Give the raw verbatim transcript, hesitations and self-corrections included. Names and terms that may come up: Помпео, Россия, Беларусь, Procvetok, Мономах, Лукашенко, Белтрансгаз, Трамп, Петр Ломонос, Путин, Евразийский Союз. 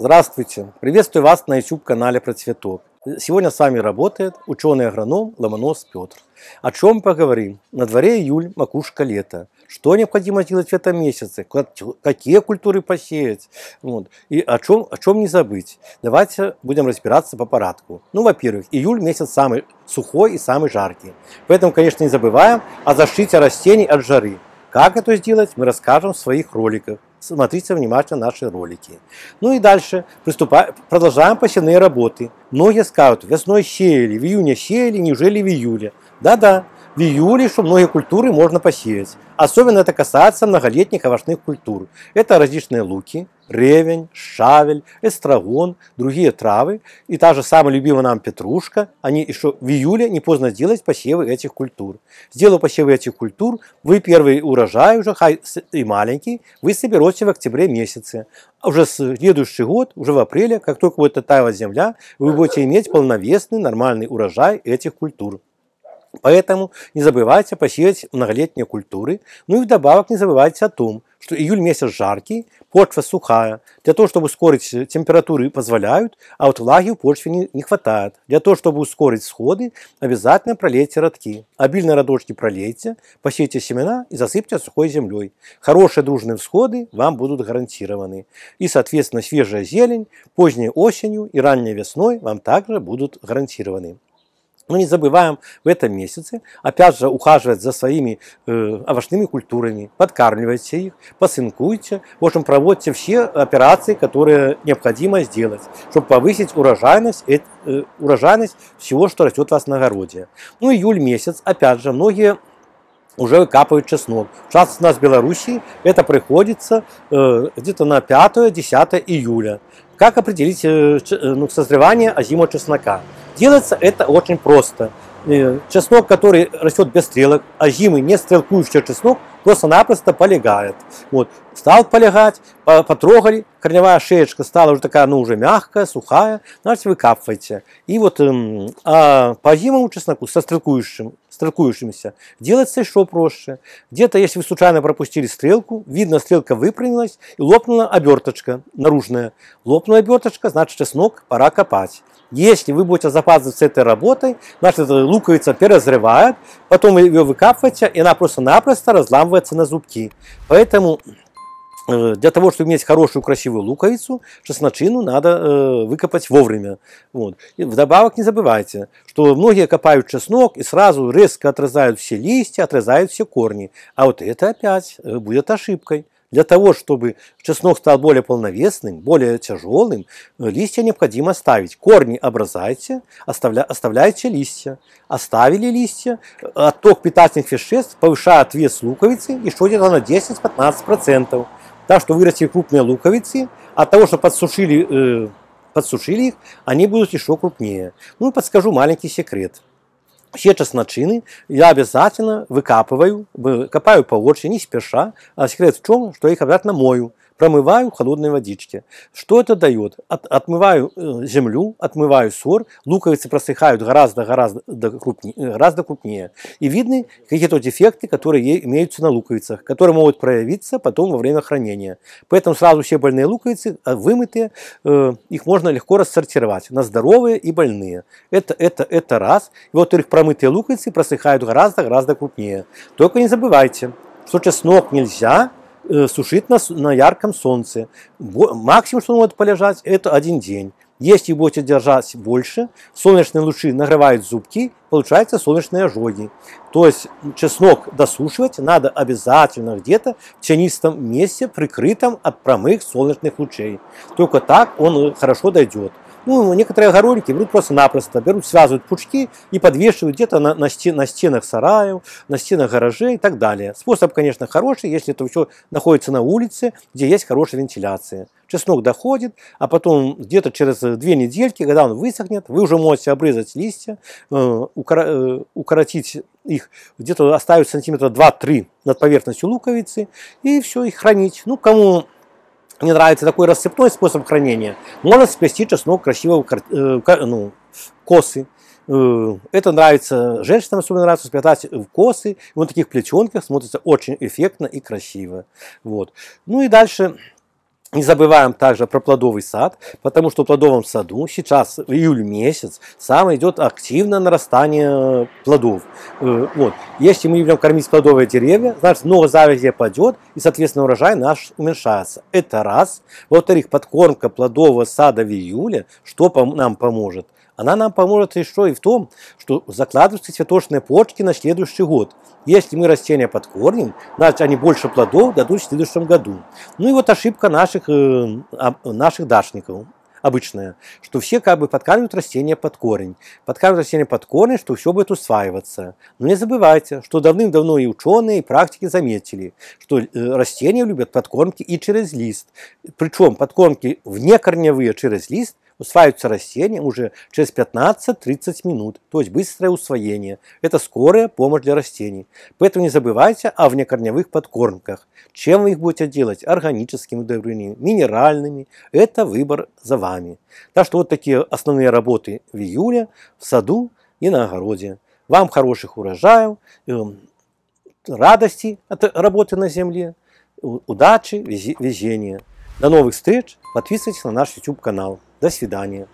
Здравствуйте! Приветствую вас на YouTube-канале Процветок. Сегодня с вами работает ученый-агроном Ломонос Петр. О чем поговорим? На дворе июль, макушка лета. Что необходимо делать в этом месяце? Какие культуры посеять? Вот. И о чем, о чем не забыть? Давайте будем разбираться по порядку. Ну, во-первых, июль месяц самый сухой и самый жаркий. Поэтому, конечно, не забываем о защите растений от жары. Как это сделать, мы расскажем в своих роликах. Смотрите внимательно наши ролики. Ну и дальше приступаем, продолжаем посевные работы. Многие скажут, весной сеяли, в июне сеяли, неужели в июле? Да-да, в июле еще многие культуры можно посеять. Особенно это касается многолетних овощных культур. Это различные луки, ревень, шавель, эстрагон, другие травы. И та же самая любимая нам петрушка. Они еще в июле не поздно сделать посевы этих культур. Сделав посевы этих культур, вы первый урожай уже, хай и маленький, вы соберете в октябре месяце. А уже следующий год, уже в апреле, как только будет оттаивать земля, вы будете иметь полновесный нормальный урожай этих культур. Поэтому не забывайте посеять многолетние культуры. Ну и вдобавок не забывайте о том, что июль месяц жаркий, почва сухая. Для того, чтобы ускорить температуры, позволяют, а вот влаги в почве не, не хватает. Для того, чтобы ускорить сходы, обязательно пролейте родки. Обильные родочки пролейте, посейте семена и засыпьте сухой землей. Хорошие дружные всходы вам будут гарантированы. И, соответственно, свежая зелень поздней осенью и ранней весной вам также будут гарантированы. Но не забываем в этом месяце, опять же, ухаживать за своими э, овощными культурами, подкармливайте их, посынкуйте, в общем, проводите все операции, которые необходимо сделать, чтобы повысить урожайность, э, э, урожайность всего, что растет у вас на огороде. Ну, июль месяц, опять же, многие уже выкапывают чеснок. Сейчас у нас в Беларуси это приходится э, где-то на пятое-десятое июля. Как определить э, ну, созревание озимого чеснока? Делается это очень просто. Чеснок, который растет без стрелок, озимый, не стрелкующий чеснок, просто-напросто полегает. Вот. Стал полегать, потрогали, корневая шеечка стала уже такая, ну, уже мягкая, сухая, значит, выкапывайте. И вот эм, а по озимому чесноку со стрелкующим, стрелкующимся делается еще проще. Где-то, если вы случайно пропустили стрелку, видно, стрелка выпрямилась и лопнула оберточка наружная. Лопнула оберточка, значит, чеснок пора копать. Если вы будете запаздывать с этой работой, значит, луковица перезревает, потом вы ее выкапываете, и она просто-напросто разламывается на зубки. Поэтому для того, чтобы иметь хорошую, красивую луковицу, чесночину надо э, выкопать вовремя. Вот. И вдобавок не забывайте, что многие копают чеснок и сразу резко отрезают все листья, отрезают все корни. А вот это опять будет ошибкой. Для того, чтобы чеснок стал более полновесным, более тяжелым, листья необходимо оставить. Корни обрезайте, оставля, оставляйте листья. Оставили листья, отток питательных веществ повышает вес луковицы еще где-то на десять-пятнадцать процентов. Так что выросли крупные луковицы, от того, что подсушили, э, подсушили их, они будут еще крупнее. Ну, подскажу маленький секрет. Все чесночины я обязательно выкапываю, копаю по очереди, не спеша. А секрет в чем, что я их обратно мою, промываю в холодной водичке. Что это дает? От, отмываю землю, отмываю сор, луковицы просыхают гораздо, гораздо, крупнее, гораздо крупнее. И видны какие-то дефекты, которые имеются на луковицах, которые могут проявиться потом во время хранения. Поэтому сразу все больные луковицы, вымытые, э, их можно легко рассортировать на здоровые и больные. Это, это, это раз. И вот их промытые луковицы просыхают гораздо, гораздо крупнее. Только не забывайте, что чеснок нельзя сушить на, на ярком солнце. Максимум, что он может полежать, это один день. Если будете держать больше, солнечные лучи нагревают зубки, получаются солнечные ожоги. То есть чеснок досушивать надо обязательно где-то в тенистом месте, прикрытом от прямых солнечных лучей. Только так он хорошо дойдет. Ну, некоторые огородники берут просто-напросто, берут, связывают пучки и подвешивают где-то на, на, стен, на стенах сараев, на стенах гаражей и так далее. Способ, конечно, хороший, если это все находится на улице, где есть хорошая вентиляция. Чеснок доходит, а потом где-то через две недельки, когда он высохнет, вы уже можете обрезать листья, э, укор, э, укоротить их, где-то оставить сантиметра два-три над поверхностью луковицы и все, их хранить. Ну, кому мне нравится такой рассыпной способ хранения. Можно сплести чеснок красиво в косы. Это нравится женщинам, особенно нравится сплетать в косы. Вот в таких плетенках смотрится очень эффектно и красиво. Вот. Ну и дальше Не забываем также про плодовый сад, потому что в плодовом саду сейчас июль месяц сам идет активное нарастание плодов. Вот. Если мы будем кормить плодовые деревья, значит много завязи падет и, соответственно, урожай наш уменьшается. Это раз. Во-вторых, подкормка плодового сада в июле, что нам поможет? Она нам поможет еще и в том, что закладываются цветочные почки на следующий год. Если мы растения подкормим, значит они больше плодов дадут в следующем году. Ну и вот ошибка наших, э, наших дашников. Обычное, что все как бы подкармливают растения под корень. Подкармливают растения под корень, что все будет усваиваться. Но не забывайте, что давным-давно и ученые, и практики заметили, что растения любят подкормки и через лист. Причем подкормки внекорневые через лист усваиваются растением уже через пятнадцать-тридцать минут. То есть быстрое усвоение. Это скорая помощь для растений. Поэтому не забывайте о внекорневых подкормках. Чем вы их будете делать? Органическими удобрениями, минеральными. Это выбор за вами. Так что вот такие основные работы в июле, в саду и на огороде. Вам хороших урожаев, радости от работы на земле, удачи, везения. До новых встреч, подписывайтесь на наш YouTube канал. До свидания.